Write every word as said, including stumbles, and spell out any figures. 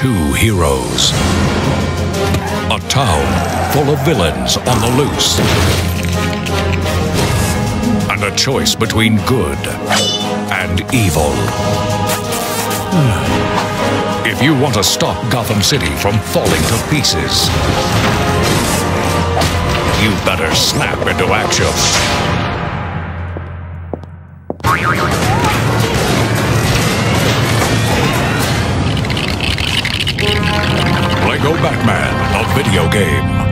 two heroes. A town full of villains on the loose. And a choice between good and evil. If you want to stop Gotham City from falling to pieces, you better snap into action. LEGO Batman, a video game.